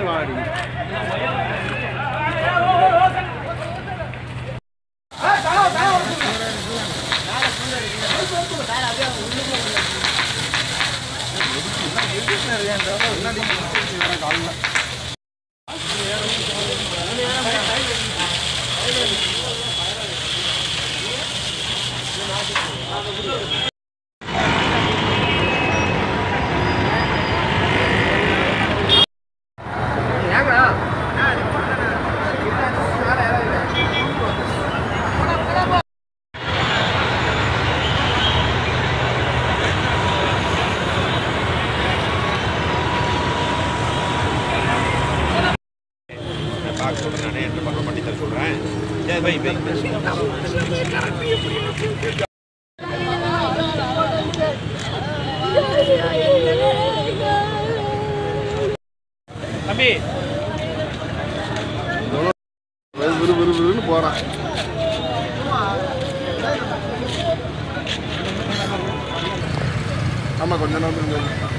I I'm going to